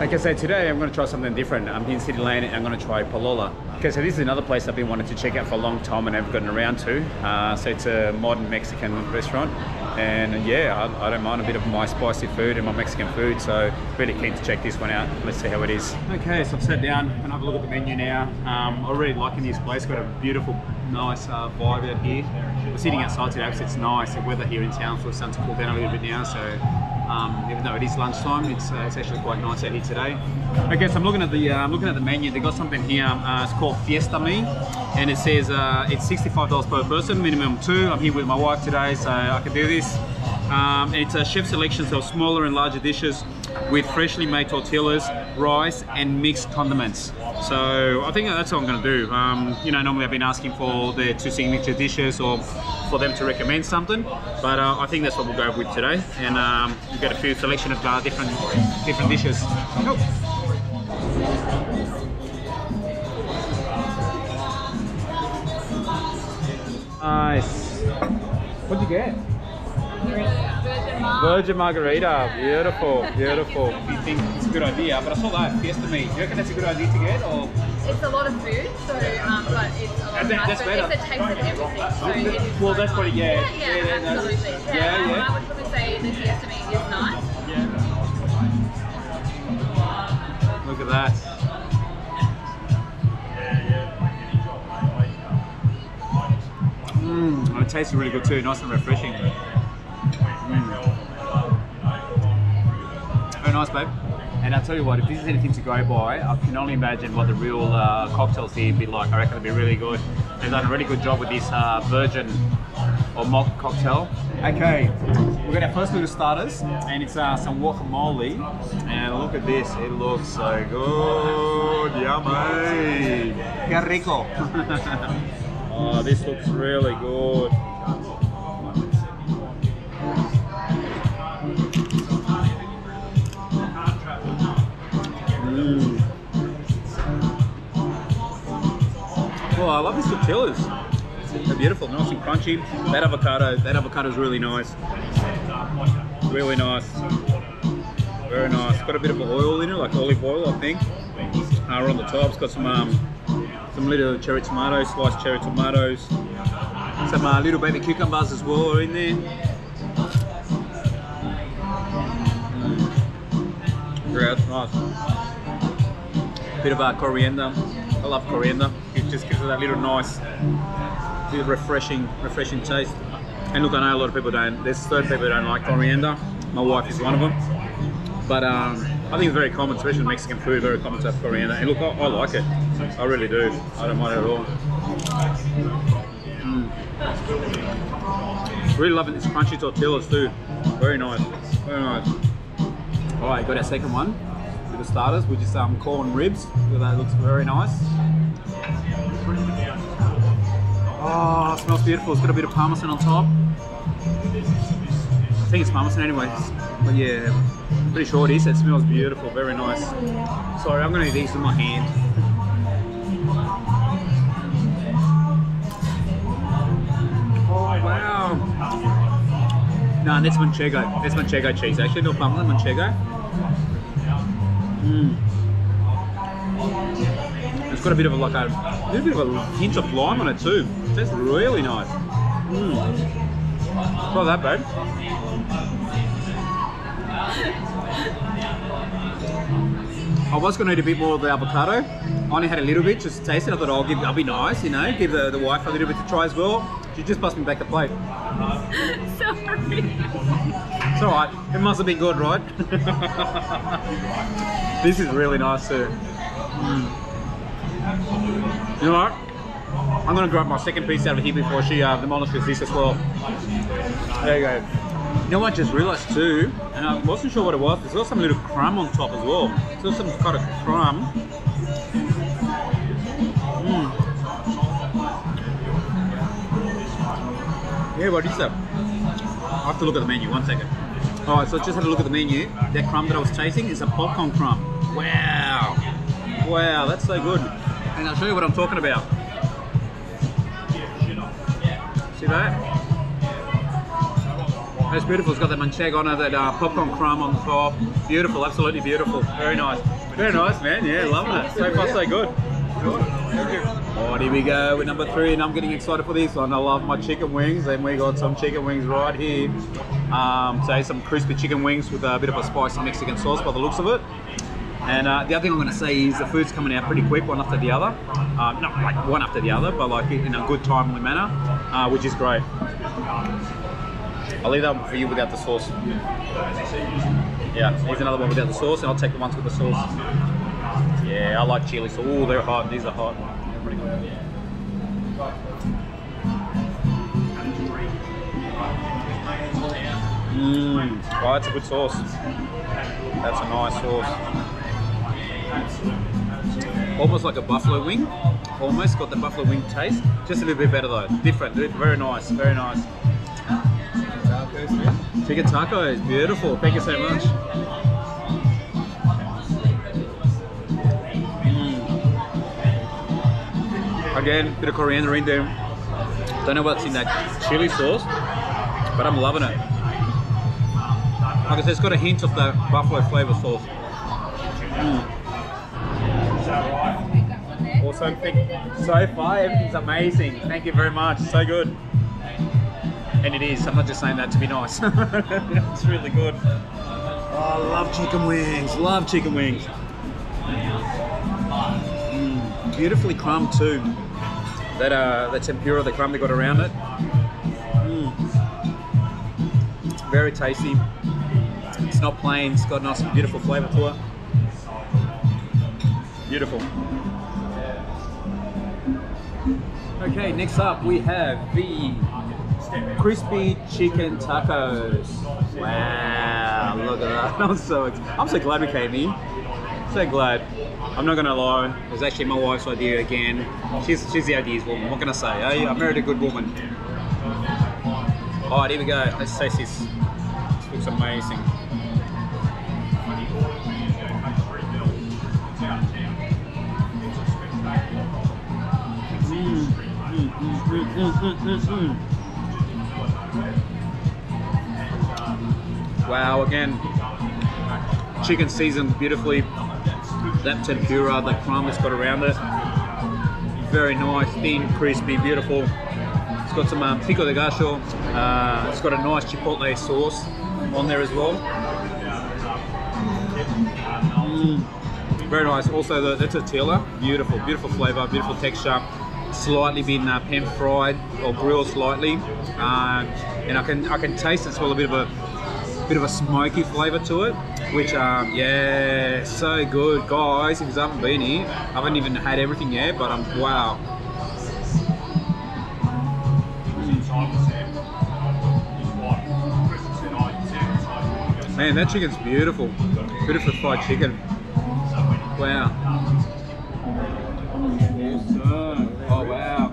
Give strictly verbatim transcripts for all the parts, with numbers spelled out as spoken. Like I said, today I'm going to try something different. I'm here in City Lane and I'm going to try Polola. Okay, so this is another place I've been wanting to check out for a long time and haven't gotten around to. Uh, so it's a modern Mexican restaurant. And yeah, I, I don't mind a bit of my spicy food and my Mexican food. So really keen to check this one out. Let's see how it is. Okay, so I've sat down and have a look at the menu now. Um, I'm really liking this place. It's got a beautiful, nice uh, vibe out here. We're sitting outside today because it's nice. The weather here in Townsville starts to cool down a little bit now. So. Um, even though it is lunchtime, it's, uh, it's actually quite nice out here today. Okay, so I'm looking at the uh, I'm looking at the menu. They got something here. Uh, it's called Fiesta Mía, and it says uh, it's sixty-five dollars per person, minimum two. I'm here with my wife today, so I can do this. Um, it's a chef selection, so smaller and larger dishes with freshly made tortillas, rice, and mixed condiments. So I think that's what I'm going to do. Um, you know, normally I've been asking for their two signature dishes or for them to recommend something, but uh, I think that's what we'll go with today. And um, we've got a few selection of uh, different different dishes. Cool. Nice. What'd you get? Virgin margarita, beautiful, beautiful. Do you think it's a good idea? But I saw that Fiesta Mía. Do you reckon that's a good idea to get? Or it's a lot of food, so um, but it's a lot of that, that's better. It's a taste of everything. So it well, that's what it is. Yeah, yeah, yeah, yeah, absolutely. Yeah, yeah, yeah. Um, I would probably say the Fiesta Mía is nice. Yeah. Look at that. Mmm, it tastes really good too. Nice and refreshing. Nice, babe. And I'll tell you what, if this is anything to go by, I can only imagine what the real uh, cocktails here would be like. I reckon it'd be really good. They've done a really good job with this uh, virgin or mock cocktail. Okay, we've got our first little starters, and it's uh, some guacamole. And look at this, it looks so good. Yummy. Que rico. Oh, this looks really good. Oh, I love these tortillas. They're beautiful, nice and crunchy. That avocado, that avocado is really nice. Really nice. Very nice. Got a bit of oil in it, like olive oil, I think. Uh, on the top, it's got some um, some little cherry tomatoes, sliced cherry tomatoes. Some uh, little baby cucumbers as well are in there. Mm. Yeah, that's nice. Bit of uh, coriander. I love coriander. It just gives it that little nice, little refreshing, refreshing taste. And look, I know a lot of people don't. There's certain people who don't like coriander. My wife is one of them. But um, I think it's very common, especially in Mexican food, very common to have coriander. And look, I, I like it. I really do. I don't mind it at all. Mm. Really loving these crunchy tortillas too. Very nice. Very nice. All right, got our second one. The starters, which is um, corn ribs. That looks very nice. Oh, it smells beautiful. It's got a bit of parmesan on top. I think it's parmesan anyway. But yeah, I'm pretty sure it is. It smells beautiful. Very nice. Sorry, I'm going to eat these with my hand. Oh, wow. No, that's manchego. That's manchego cheese. Actually, no parmesan, manchego. Mm. It's got a bit of a like a little bit of a hint of lime on it too. It tastes really nice. Mm. Not that bad. I was gonna eat a bit more of the avocado. I only had a little bit just to taste it. I thought I'll give I'll be nice, you know, give the, the wife a little bit to try as well. She just passed me back the plate. Sorry. It's alright, it must have been good, right? This is really nice too. Mm. You know what? I'm going to grab my second piece out of here before she uh, demolishes this as well. There you go. You know what I just realised too, and I wasn't sure what it was, there's got some little crumb on top as well. There's some kind of crumb. Mm. Yeah, what is that? I have to look at the menu, one second. Alright, so I just had a look at the menu. That crumb that I was tasting is a popcorn crumb. Wow! Wow, that's so good. And I'll show you what I'm talking about. See that? It's beautiful. It's got that manchego on it, that uh, popcorn crumb on the top. Beautiful, absolutely beautiful. Very nice. Very nice, man. Yeah, loving it. So far, so good. Oh, here we go with number three, and I'm getting excited for this one. I love my chicken wings, and we got some chicken wings right here. Um, so some crispy chicken wings with a bit of a spicy Mexican sauce by the looks of it. And uh, the other thing I'm going to say is the food's coming out pretty quick, one after the other. Um, not like one after the other, but like in a good timely manner, uh, which is great. I'll leave that one for you without the sauce. Yeah, here's another one without the sauce, and I'll take the ones with the sauce. Yeah, I like chili, so ooh, they're hot. These are hot. They're pretty good. Mmm. Oh, that's a good sauce. That's a nice sauce. Almost like a buffalo wing. Almost got the buffalo wing taste. Just a little bit better though. Different. Very nice. Very nice. Chicken tacos. Beautiful. Thank you so much. Mm. Again, bit of coriander in there. Don't know what's in that chili sauce, but I'm loving it. Like I said, it's got a hint of the buffalo flavor sauce. Mm. Awesome. So far, everything's amazing. Thank you very much. So good. And it is. I'm not just saying that to be nice. It's really good. Oh, I love chicken wings. Love chicken wings. Mm, beautifully crumbed too. That uh, that tempura, the crumb they got around it. Mm. It's very tasty. It's not plain. It's got a nice, beautiful flavour to it. Beautiful. Okay, next up we have the crispy chicken tacos. Wow, look at that. I'm so, I'm so glad we came in. So glad. I'm not gonna lie, it was actually my wife's idea again. She's, she's the ideas woman, what can I say? I, I married a good woman. Alright, here we go. Let's taste this. This looks amazing. Mm, mm, mm, mm. Wow, again, chicken seasoned beautifully. That tempura, the crumb it's got around it, very nice, thin, crispy, beautiful. It's got some um, pico de gallo, uh, it's got a nice chipotle sauce on there as well. Mm, very nice. Also, the, the tortilla, beautiful, beautiful flavour, beautiful texture. Slightly been uh, pan fried or grilled slightly, uh, and I can I can taste and smell a bit of a bit of a smoky flavour to it, which um, yeah, so good, guys. Because I haven't been here, I haven't even had everything yet, but I'm wow. Man, that chicken's beautiful, beautiful fried chicken. Wow. Oh wow!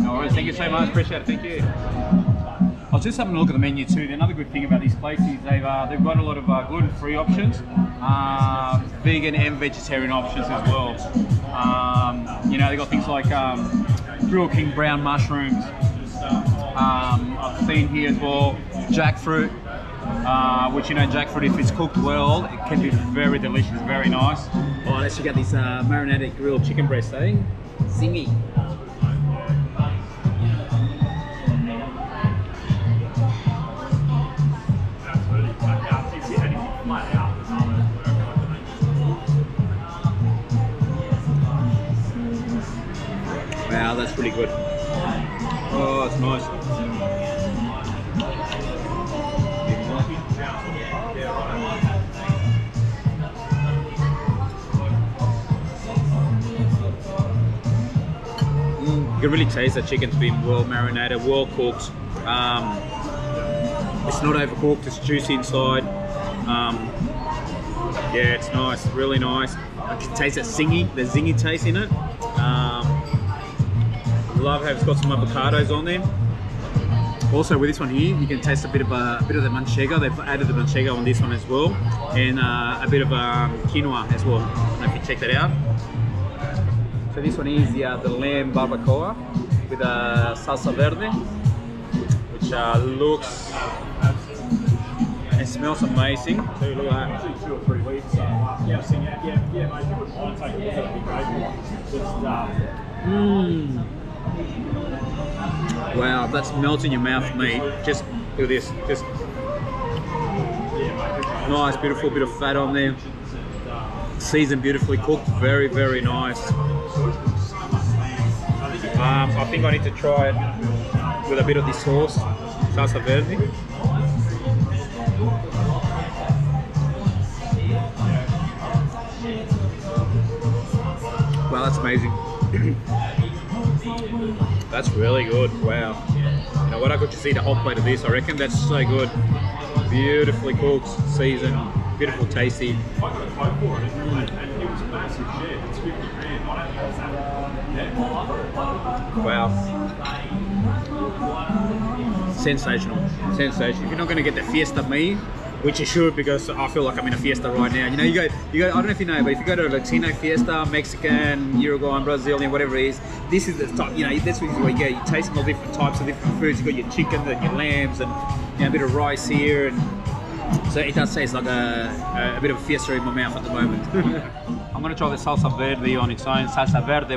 No worries, thank you so much. Appreciate it. Thank you. I was just having a look at the menu too. Another good thing about these places, they've uh, they've got a lot of uh, gluten-free options, uh, vegan and vegetarian options as well. Um, you know, they've got things like um, Grill King brown mushrooms. Um, I've seen here as well jackfruit. Uh, which, you know, jackfruit, if it's cooked well, it can be very delicious, very nice. Oh, let's check out this uh, marinated grilled chicken breast, eh? Zingy. Wow, that's pretty good. Oh, it's nice. You can really taste that chicken's been well marinated, well cooked. Um, it's not overcooked, it's juicy inside. Um, yeah, it's nice, really nice. I can taste that zingy, the zingy taste in it. Um, love how it's got some avocados on there. Also with this one here, you can taste a bit of a, a bit of the manchego. They've added the manchego on this one as well, and uh, a bit of um, quinoa as well. I don't know if you check that out. So this one is the, uh, the lamb barbacoa. with a salsa verde, which uh, looks and smells amazing. Mm. Wow, that's melting your mouth, mate. Just do this. Just nice, beautiful bit of fat on there. Seasoned, beautifully cooked. Very, very nice. Um, I think I need to try it with a bit of this sauce, salsa verde. Wow, that's amazing. That's really good. Wow. You know what? I could just eat a whole plate of this. I reckon that's so good. Beautifully cooked, seasoned, beautiful, tasty. Mm. Wow. Sensational. Sensational. If you're not going to get the Fiesta Mía, which you should, because I feel like I'm in a fiesta right now. You know, you go, you go. I don't know if you know, but if you go to a Latino fiesta, Mexican, Uruguayan, Brazilian, whatever it is, this is the type. You know, that's where you go. You're tasting all different types of different foods. You got your chicken and your lambs, and you know, a bit of rice here, and so it does taste like a, a bit of a fiesta in my mouth at the moment. I'm gonna try the salsa verde on its own. Salsa verde.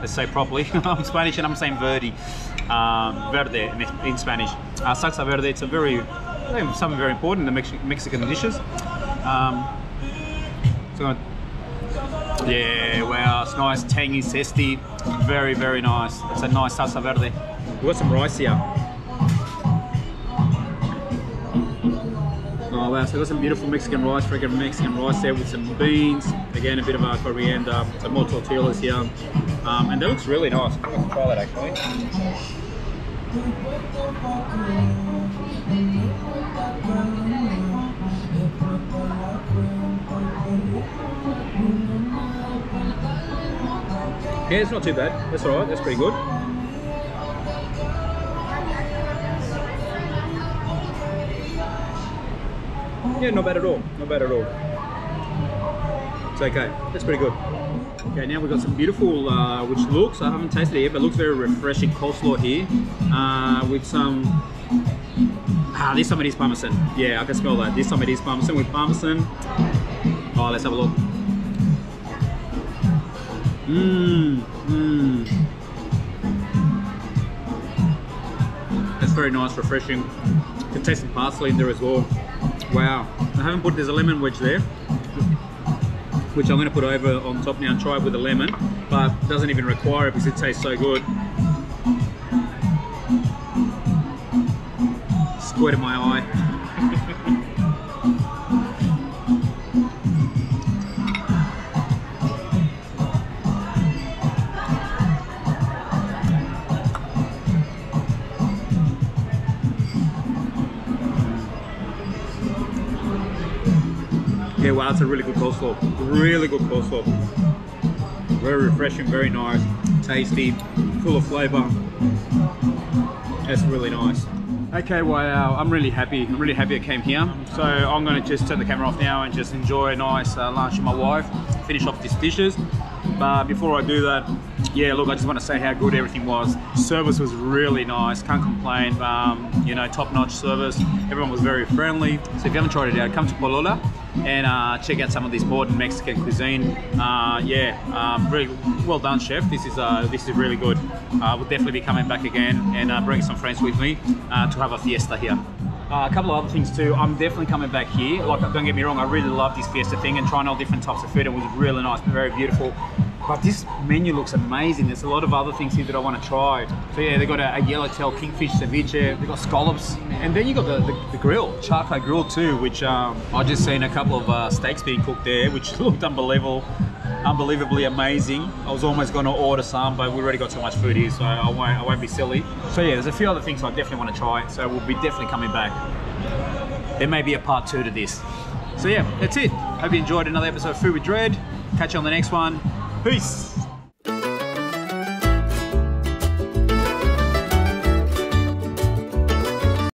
Let's say properly. I'm Spanish and I'm saying verde, um, verde in Spanish. Uh, salsa verde. It's a very something very important in the Mex Mexican dishes. Um, so yeah, wow, it's nice, tangy, zesty, very, very nice. It's a nice salsa verde. We've got some rice here. Oh wow, so we've got some beautiful Mexican rice, freaking Mexican rice there with some beans. Again, a bit of our coriander, some more tortillas here. Um, and that looks really nice. I'm going to try that actually. Yeah, it's not too bad. That's alright, that's pretty good. Yeah, not bad at all. Not bad at all. It's okay. That's pretty good. Okay, now we've got some beautiful, uh, which looks, I haven't tasted it yet, but looks very refreshing coleslaw here. Uh, with some... Ah, this time it is parmesan. Yeah, I can smell that. This time it is parmesan with parmesan. Oh, let's have a look. Mmm, mmm. That's very nice, refreshing. You can taste some parsley in there as well. Wow. I haven't put, there's a lemon wedge there, which I'm going to put over on top now and try it with a lemon, but it doesn't even require it because it tastes so good. Squirt in my eye. Yeah, wow, that's a really good coleslaw. Really good coleslaw. Very refreshing, very nice, tasty, full of flavour. That's really nice. Okay, wow, I'm really happy. I'm really happy I came here. So I'm going to just turn the camera off now and just enjoy a nice uh, lunch with my wife, finish off these dishes. But before I do that, yeah, look, I just want to say how good everything was. Service was really nice, can't complain. Um, you know, top-notch service. Everyone was very friendly. So if you haven't tried it out, come to Polola and uh, check out some of this modern Mexican cuisine. Uh, yeah, um, really well done, chef. This is uh, this is really good. I uh, will definitely be coming back again and uh, bring some friends with me uh, to have a fiesta here. Uh, a couple of other things too. I'm definitely coming back here. Like, don't get me wrong, I really love this fiesta thing and trying all different types of food. It was really nice, very beautiful. But this menu looks amazing. There's a lot of other things here that I want to try. So yeah, they've got a, a yellowtail kingfish ceviche, they've got scallops, and then you got the, the, the grill, charcoal grill too, which um, I just seen a couple of uh, steaks being cooked there, which looked unbelievable, unbelievably amazing. I was almost going to order some, but we already got so much food here, so I won't, I won't be silly. So yeah, there's a few other things I definitely want to try, so we'll be definitely coming back. There may be a part two to this. So yeah, that's it. Hope you enjoyed another episode of Food with Dread. Catch you on the next one. Peace!